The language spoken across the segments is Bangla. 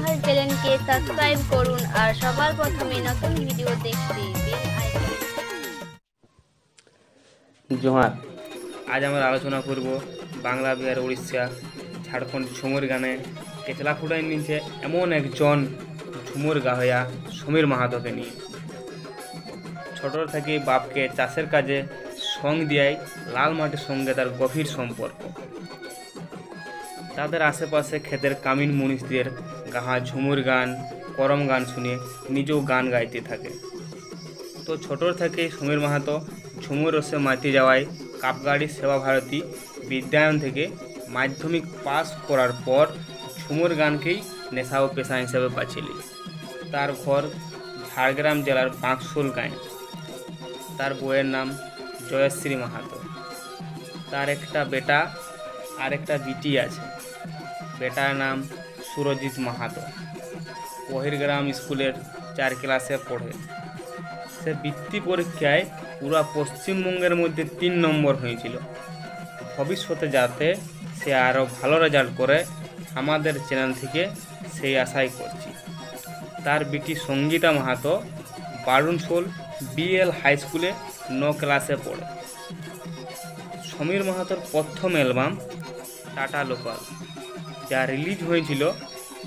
আমার চ্যানেলকে সাবস্ক্রাইব করুন আর সবার প্রথমে নতুন ভিডিও দেখতে বেল আইকন। জোহার, আজ আমরা আলোচনা করব বাংলা, বিহার, উড়িষ্যা, ঝাড়খণ্ড ঝুমুর গানে কেচলা ফুটাই নিয়েছে এমন একজন ঝুমুর গাহয়া সমীর মাহাতোকে নিয়ে। ছোটর থেকে বাপকে চাষের কাজে সং দিয়াই লাল মাটির সঙ্গে তার গভীর সম্পর্ক। তাদের আশেপাশে ক্ষেতের কামিন মনীষদের গাহা ঝুমুর গান, করম গান শুনে নিজেও গান গাইতে থাকে। তো ছোটর থেকে সমীর মাহাতো ঝুমুর রসে মাতি যাওয়ায় কাপগাড়ি সেবা ভারতী বিদ্যায়ন থেকে মাধ্যমিক পাস করার পর ঝুমুর গানকেই নেশা ও পেশা হিসেবে বাঁচিলি। তার ঘর ঝাড়গ্রাম জেলার বাঁকসুল গাঁয়ে। তার বউয়ের নাম জয়শ্রী মাহাতো। তার একটা বেটা আর একটা বিটি আছে। বেটার নাম সুরজিৎ মাহাতো। বহিরগ্রাম স্কুলের 4 ক্লাসে পড়ে। সে বৃত্তি পরীক্ষায় পুরা পশ্চিমবঙ্গের মধ্যে 3 নম্বর হয়েছিল। ভবিষ্যতে যাতে সে আরও ভালো রেজাল্ট করে আমাদের চ্যানেল থেকে সেই আশাই করছি। তার বিটি সঙ্গীতা মাহাতো বারুণসোল বিএল হাই স্কুলে 9 ক্লাসে পড়ে। সমীর মাহাতোর প্রথম অ্যালবাম টাটা লোকাল, যা রিলিজ হয়েছিল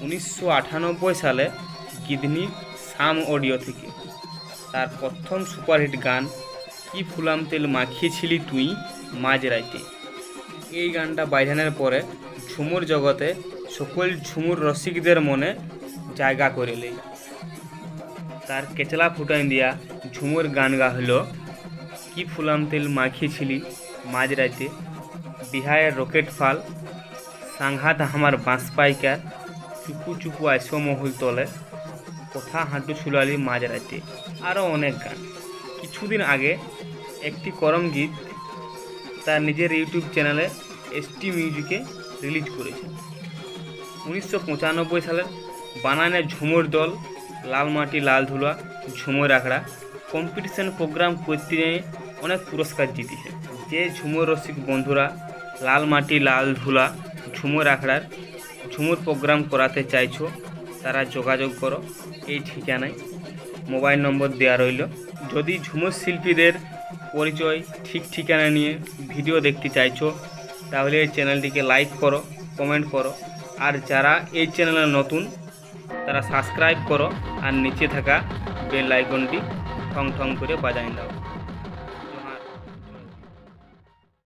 1998 সালে গিদনি সাম অডিও থেকে। তার প্রথম সুপারহিট গান কি ফুলাম তেল মাখিয়েছিলি তুই মাঝরাইতে। এই গানটা বাইজানের পরে ঝুমুর জগতে সকল ঝুমুর রসিকদের মনে জায়গা করে নেয়। তার কেচলা ফুটাই দিয়া ঝুমুর গান গা হল কি ফুলাম তেল মাখিয়েছিলি মাঝরাইতে, বিহারের রকেট ফাল, সাংঘাত আমার বাঁশ পাইকার, চুপু চুপু আইসো মহুল তলে, কথা হাঁটু ছুলালি মাঝরাইতে, আরও অনেক গান। কিছুদিন আগে একটি করম গীত তার নিজের ইউটিউব চ্যানেলে এসটি মিউজিকে রিলিজ করেছে। 1995 সালের বানানে ঝুমুর দল লাল মাটি লাল ধুলা ঝুমুর আখড়া কম্পিটিশন প্রোগ্রাম করতে নিয়ে অনেক পুরস্কার জিতেছে। যে ঝুমুর রসিক বন্ধুরা লাল মাটি লাল ধুলা ঝুমুর আখড়ার ঝুমুর প্রোগ্রাম করাতে চাইছো তারা যোগাযোগ করো এই ঠিকানায়। মোবাইল নম্বর দেওয়া রইল। যদি ঝুমুর শিল্পীদের পরিচয় ঠিক ঠিকানা নিয়ে ভিডিও দেখতে চাইছো তাহলে এই চ্যানেলটিকে লাইক করো, কমেন্ট করো। আর যারা এই চ্যানেলে নতুন তারা সাবস্ক্রাইব করো আর নিচে থাকা বেল আইকনটি ঠং ঠং করে বাজায় দাও।